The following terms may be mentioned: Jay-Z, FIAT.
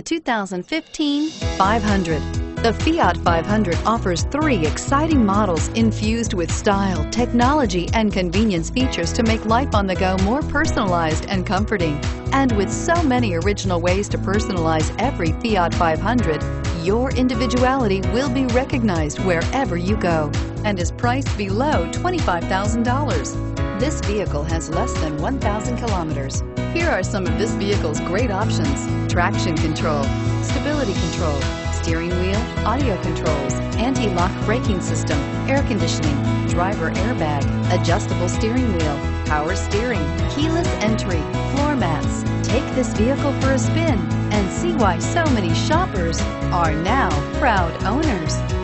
The 2015 500. The Fiat 500 offers three exciting models infused with style, technology, and convenience features to make life on the go more personalized and comforting. And with so many original ways to personalize every Fiat 500, your individuality will be recognized wherever you go and is priced below $25,000. This vehicle has less than 1,000 kilometers. Here are some of this vehicle's great options: traction control, stability control, steering wheel audio controls, anti-lock braking system, air conditioning, driver airbag, adjustable steering wheel, power steering, keyless entry, floor mats. Take this vehicle for a spin and see why so many shoppers are now proud owners.